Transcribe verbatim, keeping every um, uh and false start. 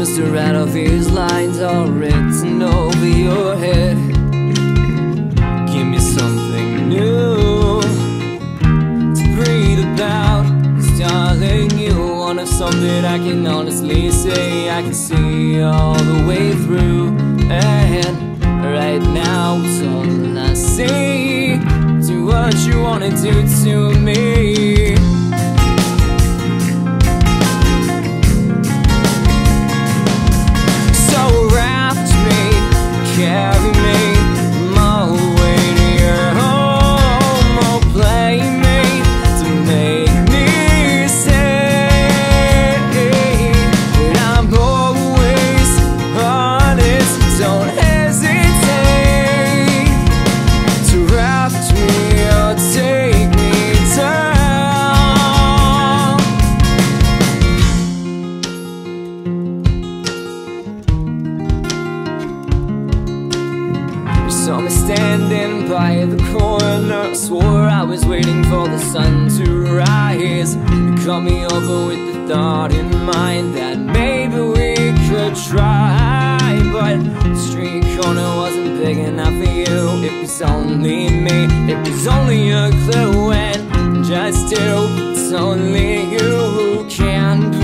Christmas, the red of these lines are written over your head. Give me something new to breathe about. Starling, you wanna have something I can honestly say I can see all the way through. And right now it's all I see. Do what you wanna do to me. Carry me, my way to your home. Oh, play me to make me say that I'm always honest. Don't hesitate to raft me or take me down. Saw me standing by the corner. Swore I was waiting for the sun to rise. You caught me over with the thought in mind that maybe we could try. But the street corner wasn't big enough for you. It was only me, it was only a clue. And just you, it's only you who can